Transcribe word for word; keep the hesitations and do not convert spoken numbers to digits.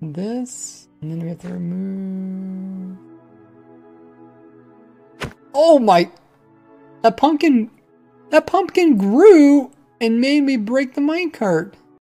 this, and then we have to remove... Oh my! That pumpkin... That pumpkin grew and made me break the minecart.